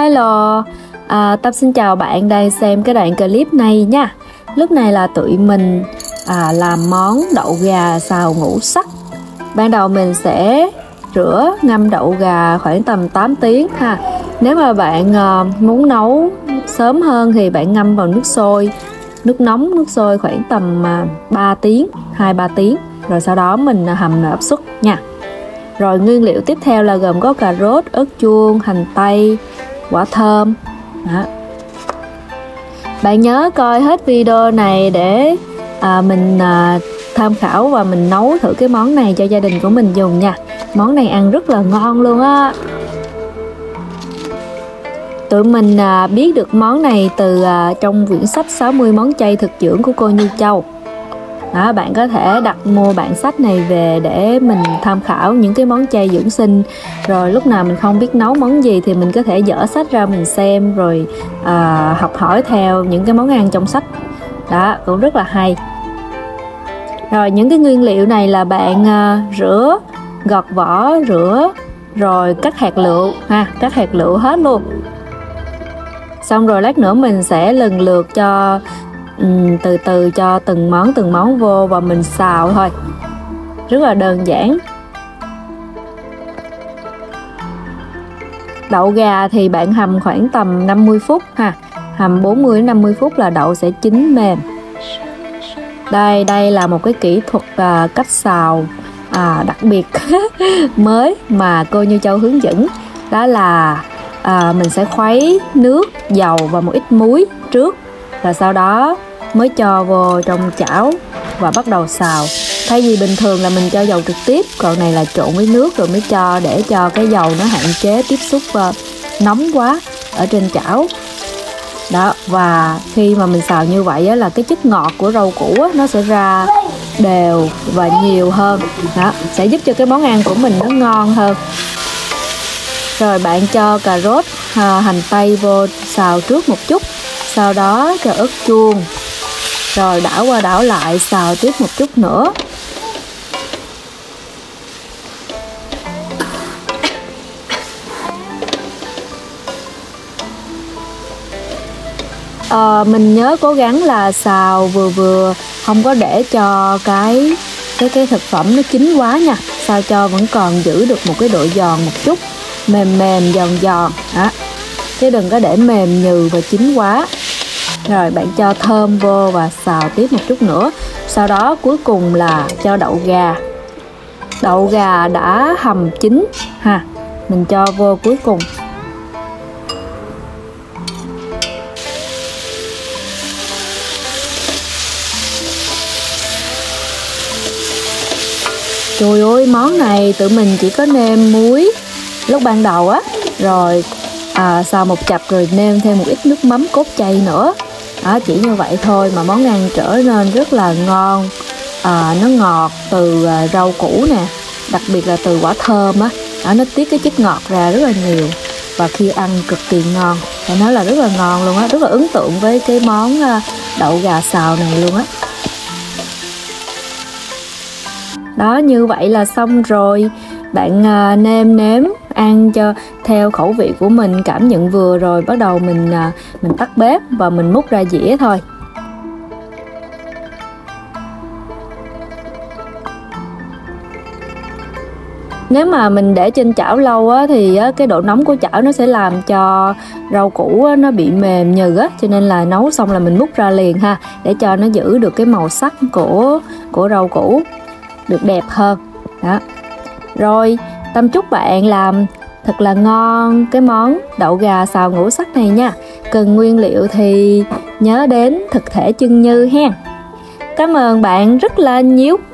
Hello, Tâm xin chào bạn đang xem cái đoạn clip này nha. Lúc này là tụi mình làm món đậu gà xào ngũ sắc. Ban đầu mình sẽ rửa ngâm đậu gà khoảng tầm 8 tiếng ha. Nếu mà bạn muốn nấu sớm hơn thì bạn ngâm vào nước sôi, nước nóng, nước sôi khoảng tầm 3 tiếng, 2-3 tiếng. Rồi sau đó mình hầm nồi áp suất nha. Rồi nguyên liệu tiếp theo là gồm có cà rốt, ớt chuông, hành tây, quả thơm. Đó. Bạn nhớ coi hết video này để mình tham khảo và mình nấu thử cái món này cho gia đình của mình dùng nha. Món này ăn rất là ngon luôn á. Tụi mình biết được món này từ trong quyển sách 60 món chay thực dưỡng của cô Như Châu. Đó, bạn có thể đặt mua bản sách này về để mình tham khảo những cái món chay dưỡng sinh. Rồi lúc nào mình không biết nấu món gì thì mình có thể dở sách ra mình xem, rồi học hỏi theo những cái món ăn trong sách. Đó, cũng rất là hay. Rồi những cái nguyên liệu này là bạn rửa, gọt vỏ, rửa, rồi cắt hạt lựu ha, cắt hạt lựu hết luôn. Xong rồi lát nữa mình sẽ lần lượt cho từ từ cho từng món vô và mình xào thôi. Rất là đơn giản. Đậu gà thì bạn hầm khoảng tầm 50 phút ha. Hầm 40-50 phút là đậu sẽ chín mềm. Đây là một cái kỹ thuật cách xào đặc biệt mới mà cô Như Châu hướng dẫn. Đó là mình sẽ khuấy nước, dầu và một ít muối trước. Rồi sau đó mới cho vô trong chảo và bắt đầu xào. Thay vì bình thường là mình cho dầu trực tiếp, còn này là trộn với nước rồi mới cho, để cho cái dầu nó hạn chế tiếp xúc nóng quá ở trên chảo. Đó, và khi mà mình xào như vậy á, là cái chất ngọt của rau củ á, nó sẽ ra đều và nhiều hơn. Đó, sẽ giúp cho cái món ăn của mình nó ngon hơn. Rồi bạn cho cà rốt, hành tây vô xào trước một chút. Sau đó cho ớt chuông. Rồi đảo qua đảo lại xào tiếp một chút nữa. Mình nhớ cố gắng là xào vừa vừa, không có để cho cái thực phẩm nó chín quá nha. Sao cho vẫn còn giữ được một cái độ giòn một chút, mềm mềm giòn giòn đó. Chứ đừng có để mềm nhừ và chín quá. Rồi bạn cho thơm vô và xào tiếp một chút nữa. Sau đó cuối cùng là cho đậu gà. Đậu gà đã hầm chín ha, mình cho vô cuối cùng. Trời ơi, món này tụi mình chỉ có nêm muối lúc ban đầu á. Rồi xào một chập rồi nêm thêm một ít nước mắm cốt chay nữa. Đó, chỉ như vậy thôi mà món ăn trở nên rất là ngon. Nó ngọt từ rau củ nè, đặc biệt là từ quả thơm á. Nó tiết cái chất ngọt ra rất là nhiều và khi ăn cực kỳ ngon. Phải nói là rất là ngon luôn á, rất là ấn tượng với cái món đậu gà xào này luôn á. Đó, như vậy là xong rồi. Bạn nêm nếm ăn cho theo khẩu vị của mình, cảm nhận vừa rồi bắt đầu mình tắt bếp và mình múc ra dĩa thôi. Nếu mà mình để trên chảo lâu á, thì cái độ nóng của chảo nó sẽ làm cho rau củ á, nó bị mềm nhừ á, cho nên là nấu xong là mình múc ra liền ha, để cho nó giữ được cái màu sắc của rau củ được đẹp hơn. Đó. Rồi, Tâm chúc bạn làm thật là ngon cái món đậu gà xào ngũ sắc này nha. Cần nguyên liệu thì nhớ đến Thực Thể Chân Như hen. Cảm ơn bạn rất là nhiều.